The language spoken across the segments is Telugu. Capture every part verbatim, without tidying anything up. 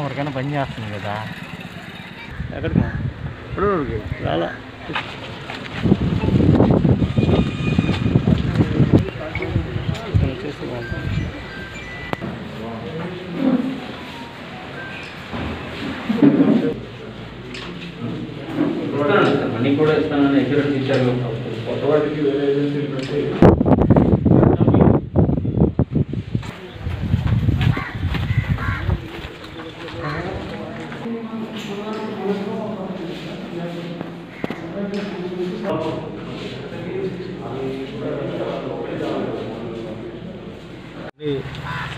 ఎవరికైనా పని చేస్తుంది కదా. ఎక్కడికి ఇప్పుడు చాలా అన్నీ కూడా ఇస్తానని ఎగ్జూరెన్స్ ఇచ్చారు. కొత్త వాటికి వేరే ఏజెన్సీలు పెట్టి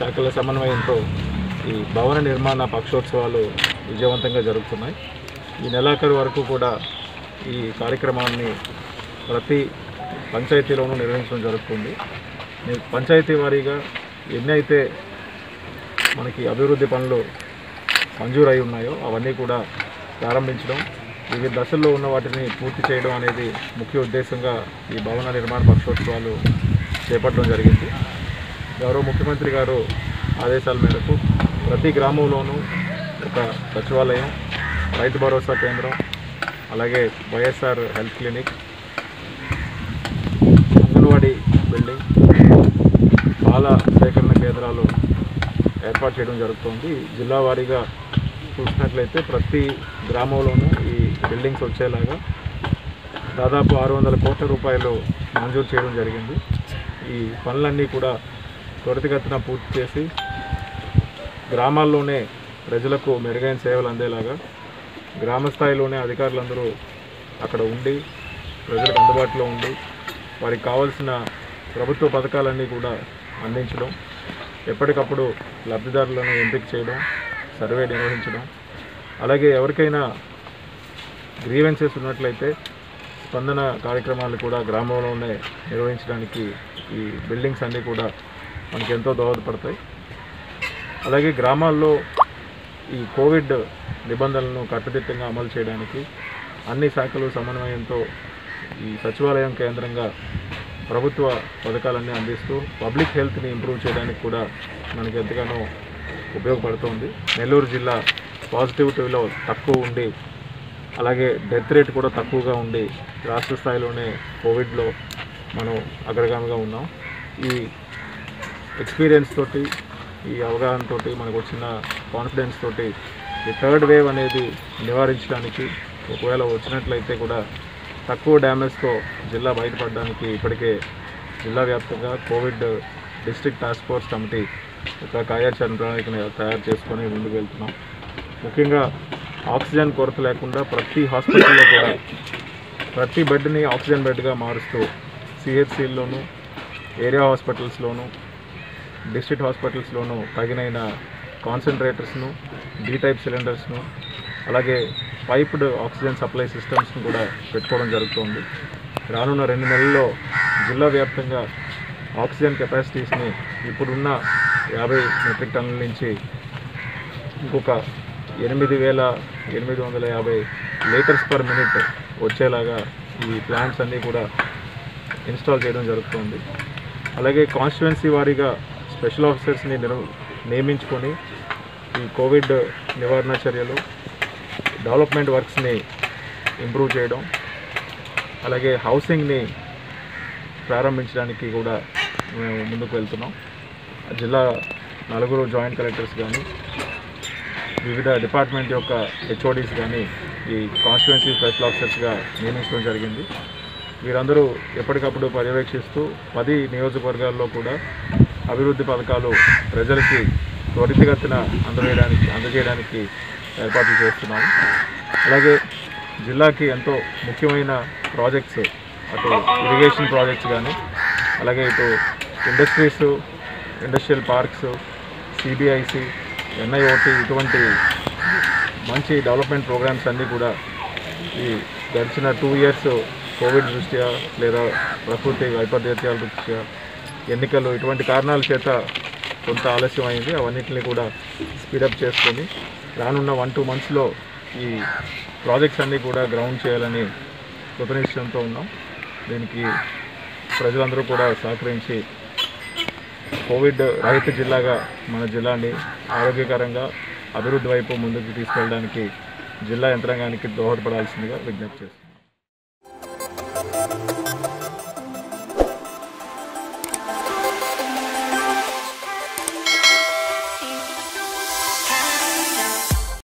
శాఖల సమన్వయంతో ఈ భవన నిర్మాణ పక్షోత్సవాలు విజయవంతంగా జరుగుతున్నాయి. ఈ నెలాఖరు వరకు కూడా ఈ కార్యక్రమాన్ని ప్రతి పంచాయతీలోనూ నిర్వహించడం జరుగుతుంది. పంచాయతీ వారీగా ఎన్నైతే మనకి అభివృద్ధి పనులు మంజూరై ఉన్నాయో అవన్నీ కూడా ప్రారంభించడం, వివిధ దశల్లో ఉన్న వాటిని పూర్తి చేయడం అనేది ముఖ్య ఉద్దేశంగా ఈ భవన నిర్మాణ పక్షోత్సవాలు చేపట్టడం జరిగింది. గౌరవ ముఖ్యమంత్రి గారు ఆదేశాల మేరకు ప్రతి గ్రామంలోనూ ఒక సచివాలయం, రైతు భరోసా కేంద్రం, అలాగే YSR health clinic, anganwadi building, పాల సేకరణ కేంద్రాలు ఏర్పాటు చేయడం జరుగుతుంది. జిల్లా వారీగా చూసినట్లయితే ప్రతి గ్రామంలోనూ ఈ బిల్డింగ్స్ వచ్చేలాగా దాదాపు ఆరు వందల కోట్ల రూపాయలు మంజూరు చేయడం జరిగింది. ఈ పనులన్నీ కూడా త్వరితగతిన పూర్తి చేసి గ్రామాల్లోనే ప్రజలకు మెరుగైన సేవలు అందేలాగా గ్రామ స్థాయిలోనే అధికారులందరూ అక్కడ ఉండి ప్రజలకు అందుబాటులో ఉండి వారికి కావాల్సిన ప్రభుత్వ పథకాలన్నీ కూడా అందించడం, ఎప్పటికప్పుడు లబ్ధిదారులను ఎంపిక చేయడం, సర్వే నిర్వహించడం, అలాగే ఎవరికైనా గ్రీవెన్సెస్ ఉన్నట్లయితే స్పందన కార్యక్రమాలు కూడా గ్రామంలోనే నిర్వహించడానికి ఈ బిల్డింగ్స్ అన్నీ కూడా మనకు ఎంతో దోహదపడతాయి. అలాగే గ్రామాల్లో ఈ కోవిడ్ నిబంధనలను కట్టుదిట్టంగా అమలు చేయడానికి అన్ని శాఖలు సమన్వయంతో ఈ సచివాలయం కేంద్రంగా ప్రభుత్వ పథకాలన్నీ అందిస్తూ పబ్లిక్ హెల్త్ని ఇంప్రూవ్ చేయడానికి కూడా మనకి ఎంతగానో ఉపయోగపడుతుంది. నెల్లూరు జిల్లా పాజిటివిటీలో తక్కువ ఉండి అలాగే డెత్ రేట్ కూడా తక్కువగా ఉండి రాష్ట్ర స్థాయిలోనే కోవిడ్లో మనం అగ్రగామిగా ఉన్నాం. ఈ ఎక్స్పీరియన్స్ తోటి, ఈ అవగాహన తోటి, మనకు వచ్చిన కాన్ఫిడెన్స్ తోటి ఈ థర్డ్ వేవ్ అనేది నివారించడానికి, ఒకవేళ వచ్చినట్లయితే కూడా తక్కువ డ్యామేజ్తో జిల్లా బయటపడడానికి ఇప్పటికే జిల్లా వ్యాప్తంగా Covid district task force committee ఒక కార్యాచరణ ప్రణాళికను తయారు చేసుకొని ముందుకు వెళ్తున్నాం. ముఖ్యంగా ఆక్సిజన్ కొరత లేకుండా ప్రతి హాస్పిటల్లో కూడా ప్రతి బెడ్ని ఆక్సిజన్ బెడ్గా మారుస్తూ సిహెచ్సిల్లోనూ, ఏరియా హాస్పిటల్స్లోనూ, డిస్ట్రిక్ట్ హాస్పిటల్స్లోనూ తగినైన కాన్సన్ట్రేటర్స్ను, బీ టైప్ సిలిండర్స్ను, అలాగే పైప్డ్ ఆక్సిజన్ సప్లై సిస్టమ్స్ను కూడా పెట్టుకోవడం జరుగుతుంది. రానున్న రెండు నెలల్లో జిల్లా వ్యాప్తంగా ఆక్సిజన్ కెపాసిటీస్ని ఇప్పుడున్న యాభై మెట్రిక్ టన్నుల నుంచి ఇంకొక ఎనిమిది వేల ఎనిమిది వందల యాభై లీటర్స్ పర్ మినిట్ వచ్చేలాగా ఈ ప్లాంట్స్ అన్నీ కూడా ఇన్స్టాల్ చేయడం జరుగుతుంది. అలాగే కాన్స్టిట్యుయెన్సీ వారీగా స్పెషల్ ఆఫీసర్స్ని నియమించుకొని ఈ కోవిడ్ నివారణ చర్యలు, డెవలప్మెంట్ వర్క్స్ని ఇంప్రూవ్ చేయడం, అలాగే హౌసింగ్ని ప్రారంభించడానికి కూడా మేము ముందుకు వెళ్తున్నాం. జిల్లా నలుగురు జాయింట్ కలెక్టర్స్ కానీ, వివిధ డిపార్ట్మెంట్ యొక్క హెచ్ఓడీస్ కానీ ఈ కాన్స్టిట్యుయెన్సీ స్పెషల్ ఆఫీసర్స్గా నియమించడం జరిగింది. వీరందరూ ఎప్పటికప్పుడు పర్యవేక్షిస్తూ పది నియోజకవర్గాల్లో కూడా అభివృద్ధి పథకాలు ప్రజలకి త్వరితగతిన అందజేయడానికి అందజేయడానికి ఏర్పాట్లు చేస్తున్నాము. అలాగే జిల్లాకి ఎంతో ముఖ్యమైన ప్రాజెక్ట్స్, అటు ఇరిగేషన్ ప్రాజెక్ట్స్ కానీ, అలాగే ఇటు industries, industrial parks, CBIC, NIOT, ఇటువంటి మంచి డెవలప్మెంట్ ప్రోగ్రామ్స్ అన్నీ కూడా ఈ గడిచిన టూ ఇయర్స్ కోవిడ్ దృష్ట్యా లేదా ప్రకృతి వైపరీత్యాల దృష్ట్యా, ఎన్నికలు, ఇటువంటి కారణాల చేత కొంత ఆలస్యం అయింది. అవన్నింటినీ కూడా స్పీడప్ చేసుకొని రానున్న వన్ టూ మంత్స్లో ఈ ప్రాజెక్ట్స్ అన్నీ కూడా గ్రౌండ్ చేయాలని కృత నిశ్చయంతో ఉన్నాం. దీనికి ప్రజలందరూ కూడా సహకరించి కోవిడ్ రహిత జిల్లాగా మన జిల్లాని ఆరోగ్యకరంగా, అభివృద్ధి వైపు ముందుకు తీసుకెళ్ళడానికి జిల్లా యంత్రాంగానికి దోహదపడాల్సిందిగా విజ్ఞప్తి చేస్తున్నాను.